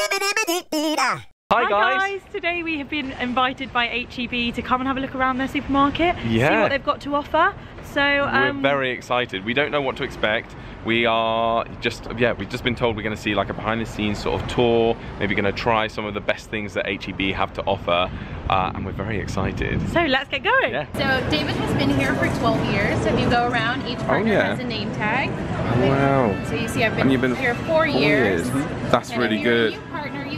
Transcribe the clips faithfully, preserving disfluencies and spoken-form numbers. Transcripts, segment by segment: Hi, Hi guys. guys, today we have been invited by H E B to come and have a look around their supermarket, yeah. see what they've got to offer. So um, we're very excited. We don't know what to expect. We are just, yeah, we've just been told we're going to see like a behind the scenes sort of tour, maybe going to try some of the best things that H E B have to offer, uh, and we're very excited. So let's get going. Yeah. So David has been here for twelve years, so if you go around, each partner oh, yeah. has a name tag. Oh, wow. So you see I've been, been here four, four years. years. That's and really good.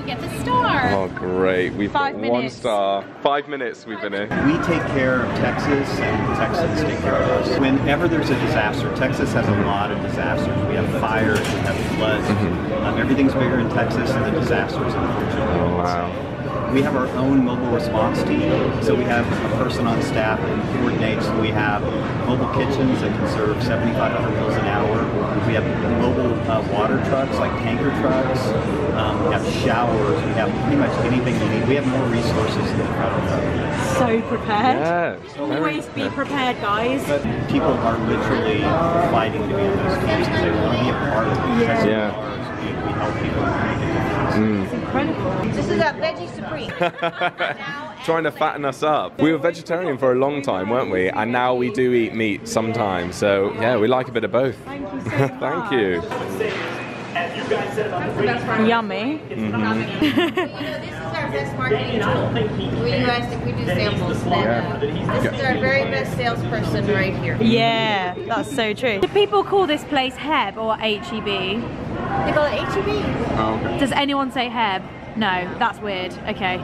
Get the star. Oh great, we've got one star. Five minutes we've been in. We take care of Texas and Texans take care of us. Whenever there's a disaster, Texas has a lot of disasters. We have fires, we have floods. Mm-hmm. um, everything's bigger in Texas than the disasters unfortunately. Oh, wow. We have our own mobile response team, so we have a person on staff and coordinates. We have mobile kitchens that can serve seventy-five hundred meals an hour. We have mobile uh, water trucks, like tanker trucks. Um, we have showers. We have pretty much anything you need. We have more resources than the federal government. So prepared. Yeah, always be prepared, guys. But people are literally fighting to be on those teams because they want to be a part of it. Yeah. yeah. We, we help people. Mm. It's incredible. This is our veggie supreme. Trying to fatten us up. We were vegetarian for a long time, weren't we? And now we do eat meat sometimes. So yeah, we like a bit of both. Thank you. So Thank you. Yummy. Mm-hmm. You know, this is our best marketing tool. We do ask, we do samples. Then, uh, this is our very best salesperson right here. Yeah, that's so true. Do people call this place H E B or H E B? They call it H E B. Oh, okay. Does anyone say H E B? No, that's weird. Okay.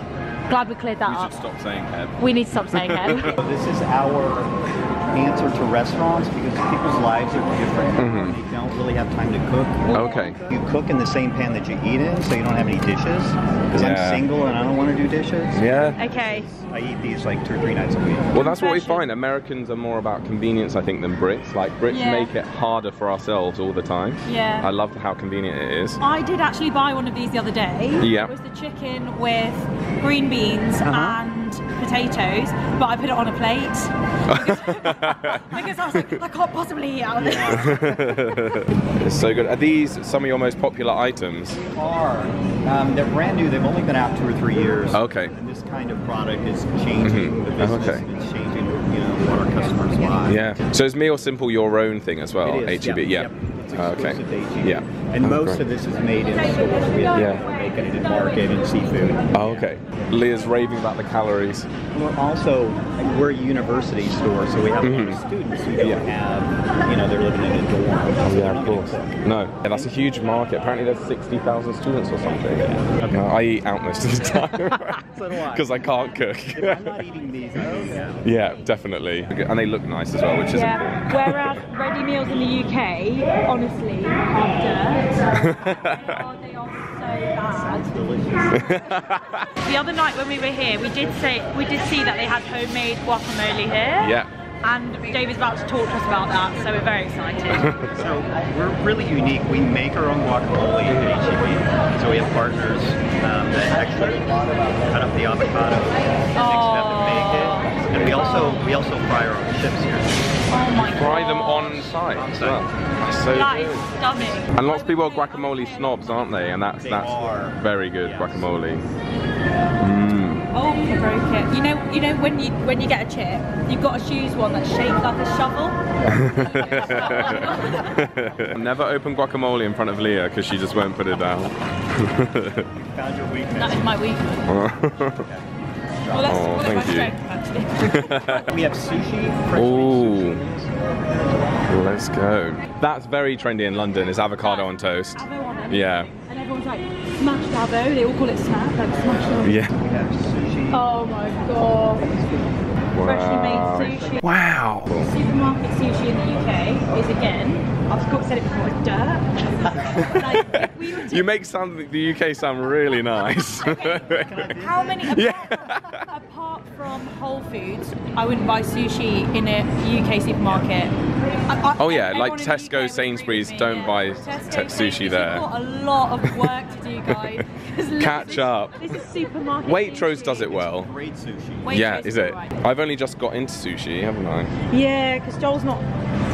Glad we cleared that up. We should up. stop saying H E B. We need to stop saying H E B. This is our answer to restaurants because people's lives are different. Mm-hmm. They don't really have time to cook. Okay. You cook in the same pan that you eat in, so you don't have any dishes. Because yeah. I'm single and I don't want to do dishes. Yeah. Okay. I eat these like two or three nights a week. Well, that's what we find. Americans are more about convenience, I think, than Brits. Like, Brits yeah. make it harder for ourselves all the time. Yeah. I love how convenient it is. I did actually buy one of these the other day. Yeah. It was the chicken with green beans uh-huh. and potatoes, but I put it on a plate. Because, because I was like, I can't possibly eat out of this. It's so good. Are these some of your most popular items? They are. Um, they're brand new. They've only been out two or three years. Okay. And this kind of product is changing mm-hmm. the business. Okay. It's changing, you know, what our customers want. Yeah. So is Meal Simple your own thing as well? It is. H E B. Yep. Yeah. Yep. It's exclusive okay. H E B. Yeah. And oh, most great. of this is made in stores. We have yeah. people making it in market and seafood. Oh, okay. Yeah. Leah's raving about the calories. We're also, we're a university store, so we have mm-hmm. a lot of students who don't yeah. have, you know, they're living in a dorm. So yeah, of course. No, yeah, that's a huge market. Apparently there's sixty thousand students or something. Yeah. Okay. No, I eat out most of the time. So do I. Because I can't cook. If I'm not eating these, I eat out. Yeah, definitely. And they look nice as well, which is yeah. important. Whereas ready meals in the U K, honestly, after... oh, they are so bad. Delicious. The other night when we were here, we did say we did see that they had homemade guacamole here. Yeah. And David's about to talk to us about that, so we're very excited. So we're really unique. We make our own guacamole at H E B. So we have partners um, that actually cut up the avocado and oh. mix it up and make it. And we also we also fry our own chips here. Oh my God. Fry them on site as well. That's so that good. Is stunning. And lots of people are guacamole snobs, aren't they? And that's they that's are. very good yes. guacamole. Mm. Oh, you broke it. You know, you know when you when you get a chip, you've got to choose one that's shaped like a shovel. Never open guacamole in front of Lia because she just won't put it down. You found your weakness. That is my weakness. Well, that's, oh, well, thank you. Strength, we have sushi. Ooh. Sushi. Let's go. That's very trendy in London, is avocado yeah. on toast. Avo on everything. Yeah. And everyone's like, smashed avo. They all call it snap, like smashed avo. Yeah. We have sushi. Oh my God. Wow. Freshly made sushi. Wow. Supermarket sushi in the U K is, again, I've said it before, dirt. Like, you make sound, the U K sound really nice. Okay. How many, apart, yeah. apart from Whole Foods, I wouldn't buy sushi in a U K supermarket. I, I, oh yeah, like Tesco, Sainsbury's, don't yeah. buy Tesco, sushi there. We've got a lot of work to do, guys. Catch this, up. This is supermarket Waitrose sushi. does it well. It's great sushi. Waitrose yeah, is it? Right. I've only just got into sushi, haven't I? Yeah, because Joel's not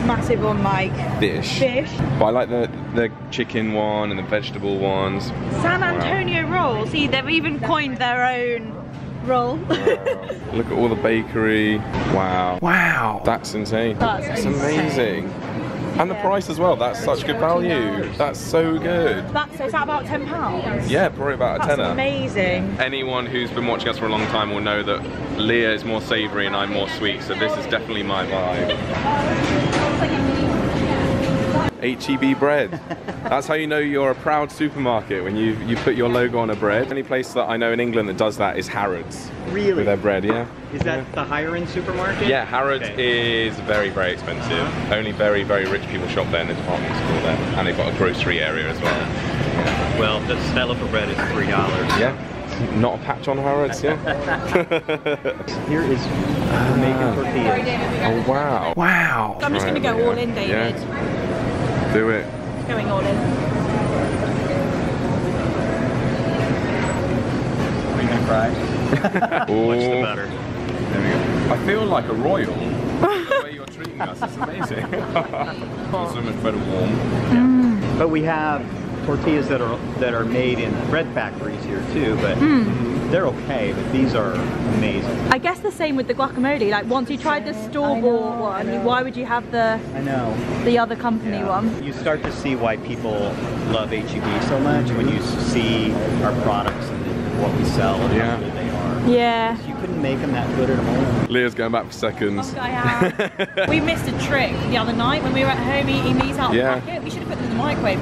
massive on like fish. fish. But I like the the chicken one and the vegetable ones. San Antonio wow. rule. See, they've even coined their own roll. Look at all the bakery. Wow. Wow. That's insane. That's, That's amazing. Insane. And the price as well, that's such good value. That's so good. That's, is that about ten pounds? Yeah, probably about a tenner. That's amazing. Anyone who's been watching us for a long time will know that Lia is more savoury and I'm more sweet, so this is definitely my vibe. H E B bread. That's how you know you're a proud supermarket, when you, you put your logo on a bread. The only place that I know in England that does that is Harrods. Really? With their bread, yeah. Is that yeah. the higher end supermarket? Yeah, Harrods okay. is very, very expensive. Uh-huh. Only very, very rich people shop there in the department store there. And they've got a grocery area as well. Yeah. Well, the style of bread is three dollars. Yeah, not a patch on Harrods, yeah. Here is Jamaican tortillas. Oh, wow. Wow. So I'm just right, going to go yeah. all in, David. Yeah. Do it. Going all in. Oh. Much the better. There we go. I feel like a royal. The way you're treating us is amazing. So much better warm. Yeah. Mm. But we have tortillas that are that are made in bread factories here too, but mm. they're okay. But these are amazing. I guess the same with the guacamole. Like once you tried the store-bought one, why would you have the I know the other company yeah. one? You start to see why people love H E B so much when you see our products and what we sell and yeah. how good they are. Yeah. You couldn't make them that good at all. Lia's going back for seconds. Oh, we missed a trick the other night when we were at home eating these out of yeah. the packet. We should have put them in the microwave.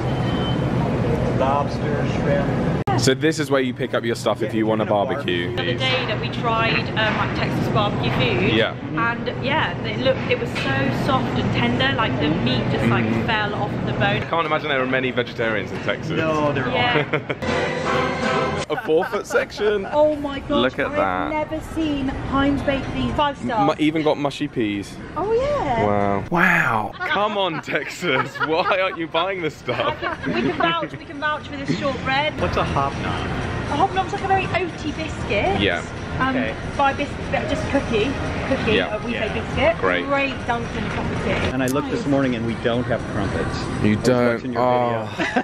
Lobster, shrimp. Yeah. So this is where you pick up your stuff yeah, if you want to barbecue. The other day that we tried um, like Texas barbecue food. Yeah. And yeah, it looked, it was so soft and tender, like the meat just like mm. fell off the bone. I can't imagine there are many vegetarians in Texas. No, there aren't. Yeah. A four-foot section. Oh my gosh! Look at I've that. I've never seen Heinz bake these five stars. M even got mushy peas. Oh yeah. Wow. Wow. Come on, Texas. Why aren't you buying this stuff? Can, we can vouch. We can vouch for this shortbread. What's a hobnob? A hobnob's like a very oaty biscuit. Yeah. Um, okay. By biscuit, just cookie. Cookie. Yep. Uh, we yeah. say biscuit. Great. Great dunked in a cup of tea. And I looked nice. This morning, and we don't have crumpets. You don't. Your oh. Video.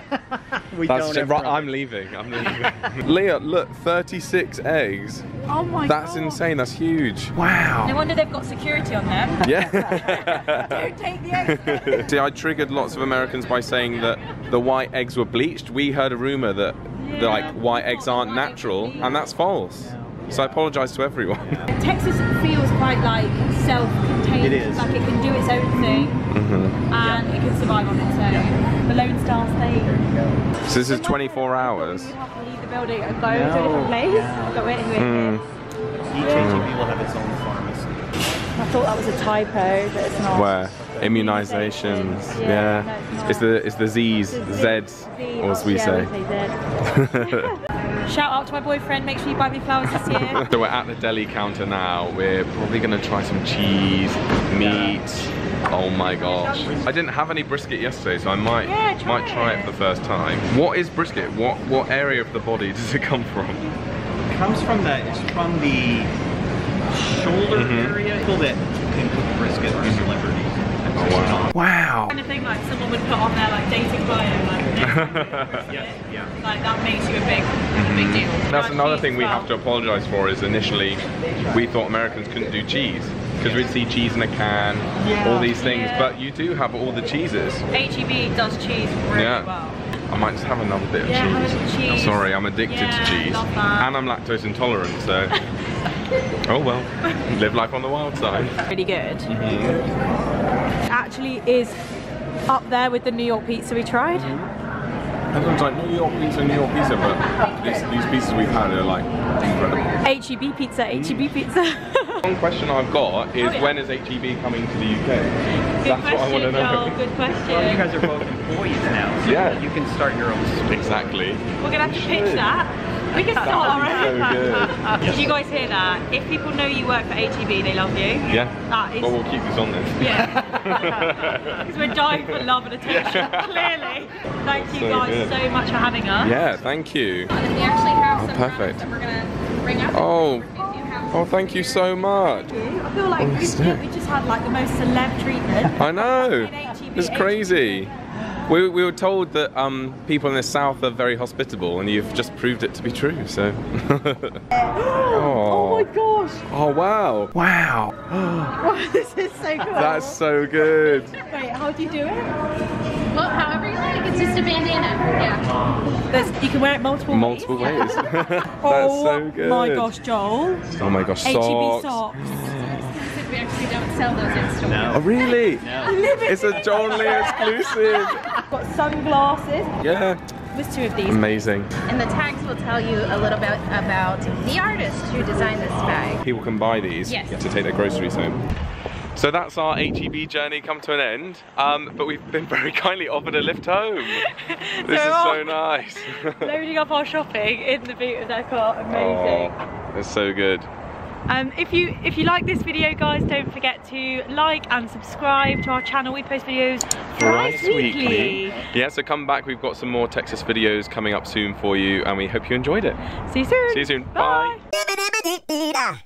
We That's don't right, I'm leaving. I'm leaving. Lia, look, thirty-six eggs. Oh my That's God. insane. That's huge. Wow. No wonder they've got security on them. Yeah. Don't take the eggs. See, I triggered lots of Americans by saying that the white eggs were bleached. We heard a rumor that yeah. the, like white it's eggs aren't white natural, eggs and that's false. Yeah. So I apologise to everyone. Yeah. Texas feels quite like self-contained. It is. Like it can do its own thing, mm-hmm. and yeah. it can survive on its own. Yeah. The Lone Star State. There you go. So this is twenty-four hours. We have to leave the building and go no. to a different place. Yeah. But we're here. Mm. Each H E B will have its own pharmacy. I thought that was a typo, but it's not. Where? Immunisations. Yeah. yeah. No, it's, it's the it's the Z's, Z's, or as we yeah, say. We say Z. Shout out to my boyfriend, make sure you buy me flowers this year. So we're at the deli counter now. We're probably gonna try some cheese, meat. Yeah. Oh my gosh. I didn't have any brisket yesterday, so I might yeah, try might try it. it for the first time. What is brisket? What what area of the body does it come from? It comes from the it's from the shoulder mm-hmm. area. People that can cook brisket are celebrities. Oh, wow. wow. Kind of thing like someone would put on their like dating bio, like, yes, yeah. like that makes you a big, a big deal. And that's another thing we well. have to apologise for is initially we thought Americans couldn't do cheese because we'd see cheese in a can, yeah. all these things, yeah. but you do have all the cheeses. H E B does cheese really yeah. well. I might just have another bit of yeah, cheese. Have cheese. I'm sorry, I'm addicted yeah, to cheese. And I'm lactose intolerant, so. Oh well, live life on the wild side. Pretty good. Mm-hmm. It actually is up there with the New York pizza we tried. Everyone's like, New York pizza, New York pizza, but these, these pizzas we've had are like incredible. H E B pizza, H E B pizza. One question I've got is oh, yeah. when is H E B coming to the U K? Good That's question, what I want to know. Joel, good question. Well, you guys are both employees now, so yeah. you can start your own space. Exactly. We're going to have to pitch that. We can start our own. So good. Did you guys hear that? If people know you work for H E B, they love you. Yeah. That is... Well, we'll keep this on then. Yeah. Because we're dying for love and attention, yeah. clearly. Thank you so guys good. so much for having us. Yeah, thank you. And then we actually have oh, some perfect. That we're gonna bring up. Oh. Oh, thank you so much. Thank you. I feel like oh, we, we just had like the most celeb treatment. I know. It's crazy. We, we were told that um, people in the South are very hospitable, and you've just proved it to be true, so... Oh my gosh! Oh wow! Wow! Oh, this is so cool! That's so good! Wait, how do you do it? Well, however you like, it's just a bandana, yeah. There's, you can wear it multiple ways. Multiple ways! ways. That's oh, so good! Oh my gosh, Joel! Oh my gosh, socks! H E B socks! We actually don't sell those in store. No. Oh really? No. It's a John Lewis exclusive. Got sunglasses. Yeah. There's two of these. Amazing. And the tags will tell you a little bit about the artist who designed this bag. People can buy these yes. to take their groceries home. So that's our H E B journey come to an end, um, but we've been very kindly offered a lift home. This so is so nice. Loading up our shopping in the boot of their car. Amazing. Oh, that's so good. Um, if you if you like this video, guys, don't forget to like and subscribe to our channel. We post videos thrice weekly. Yeah, so come back. We've got some more Texas videos coming up soon for you, and we hope you enjoyed it. See you soon. See you soon. Bye. Bye.